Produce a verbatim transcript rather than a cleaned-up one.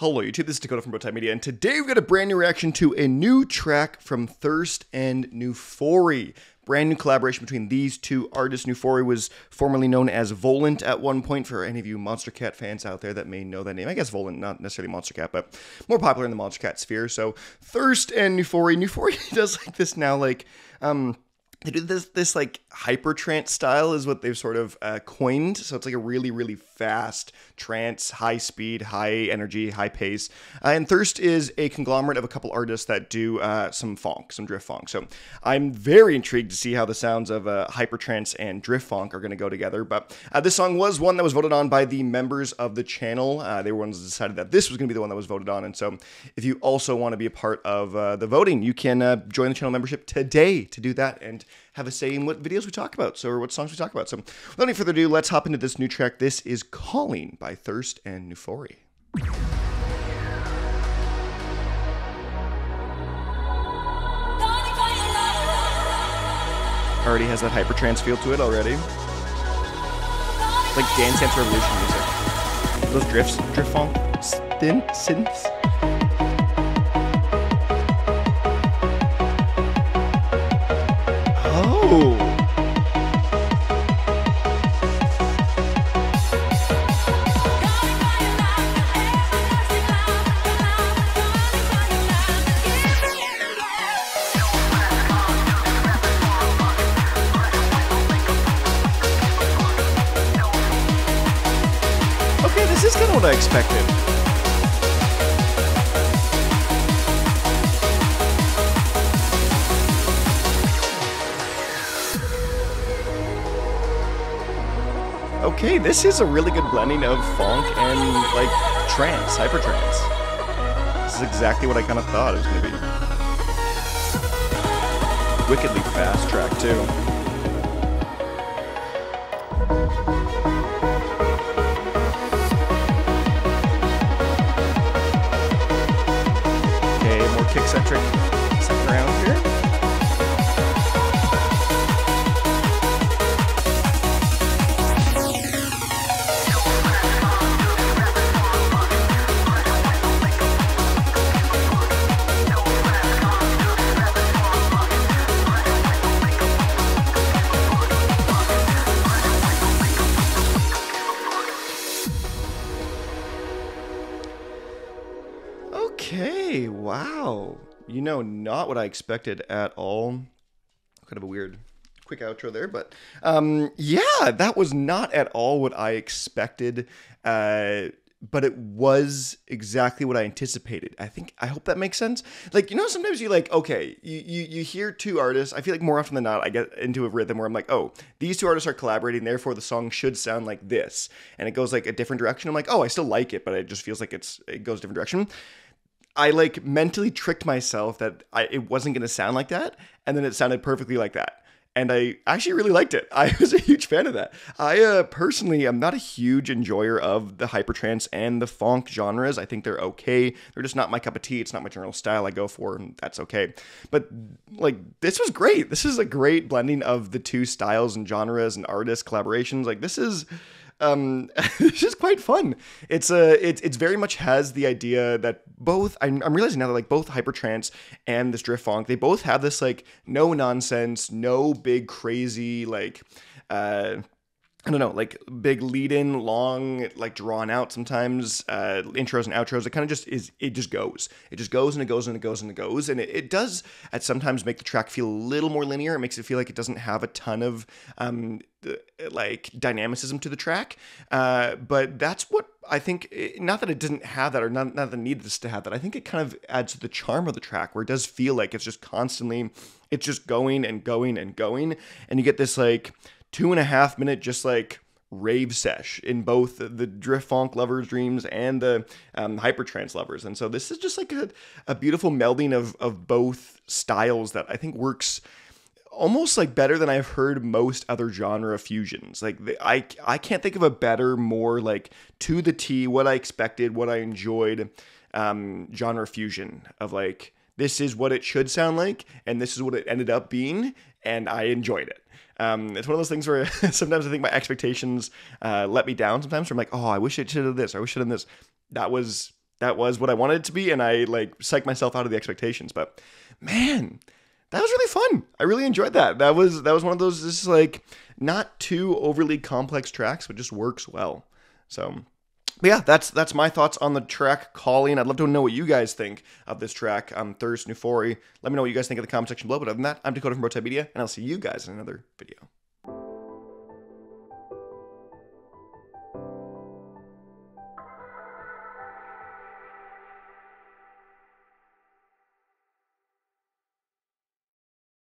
Hello YouTube, this is Dakota from Bowtied Media, and today we've got a brand new reaction to a new track from Thirst and nuphory. Brand new collaboration between these two artists. nuphory was formerly known as Volant at one point, for any of you Monstercat fans out there that may know that name. I guess Volant, not necessarily Monstercat, but more popular in the Monstercat sphere. So Thirst and nuphory. nuphory does like this now, like, um... they do this, this like hyper trance style is what they've sort of uh, coined. So it's like a really, really fast trance, high speed, high energy, high pace. Uh, and Thirst is a conglomerate of a couple artists that do uh, some phonk, some drift phonk. So I'm very intrigued to see how the sounds of uh, hyper trance and drift phonk are going to go together. But uh, this song was one that was voted on by the members of the channel. Uh, they were ones that decided that this was going to be the one that was voted on. And so if you also want to be a part of uh, the voting, you can uh, join the channel membership today to do that and have a say in what videos we talk about, so or what songs we talk about. So without any further ado, let's hop into this new track. This is Calling by Thirst and nuphory. Already has that hypertrance feel to it already. It's like Dance Dance Revolution music. Those drifts, drift phonk, thin synths. Ooh. Okay, this is kind of what I expected. Okay, this is a really good blending of phonk and, like, trance, hypertrance. This is exactly what I kind of thought it was going to be. Wickedly fast track, too. Okay, more kick-centric stuff around here. Okay, wow. You know, not what I expected at all. Kind of a weird quick outro there, but um, yeah, that was not at all what I expected, uh, but it was exactly what I anticipated. I think, I hope that makes sense. Like, you know, sometimes you like, okay, you, you, you hear two artists. I feel like more often than not, I get into a rhythm where I'm like, oh, these two artists are collaborating, therefore the song should sound like this. And it goes like a different direction. I'm like, oh, I still like it, but it just feels like it's it goes a different direction. I like mentally tricked myself that I, it wasn't going to sound like that. And then it sounded perfectly like that. And I actually really liked it. I was a huge fan of that. I uh, personally am not a huge enjoyer of the hypertrance and the phonk genres. I think they're okay. They're just not my cup of tea. It's not my general style I go for, and that's okay. But like, this was great. This is a great blending of the two styles and genres and artist collaborations. Like, this is... Um, it's just quite fun. It's a, uh, it, it's very much has the idea that both, I'm, I'm realizing now that like both hypertrance and this drift phonk, they both have this like no nonsense, no big crazy, like, uh, I don't know, like big lead in, long, like drawn out sometimes, uh, intros and outros. It kind of just is, it just goes. It just goes and it goes and it goes and it goes. And it, it does at sometimes make the track feel a little more linear. It makes it feel like it doesn't have a ton of, um, like dynamicism to the track. Uh, but that's what I think, not that it didn't have that or not, not that it needed this to have that. I think it kind of adds to the charm of the track, where it does feel like it's just constantly, it's just going and going and going. And you get this like two and a half minute, just like rave sesh in both the drift phonk lovers' dreams and the um, hypertrance lovers. And so this is just like a, a beautiful melding of, of both styles that I think works almost like better than I've heard most other genre fusions. Like the, I, I can't think of a better, more like to the T, what I expected, what I enjoyed um, genre fusion of like, this is what it should sound like, and this is what it ended up being, and I enjoyed it. Um, it's one of those things where sometimes I think my expectations uh, let me down sometimes. I'm like, oh, I wish it should have this, or I wish it should have this. That was that was what I wanted it to be, and I like psyched myself out of the expectations. But man, that was really fun. I really enjoyed that. That was that was one of those just like not too overly complex tracks, but just works well. So but yeah, that's that's my thoughts on the track Calling. I'd love to know what you guys think of this track. Um, Thirst, Nuphory. Let me know what you guys think in the comment section below. But other than that, I'm Dakota from Bowtied Media, and I'll see you guys in another video.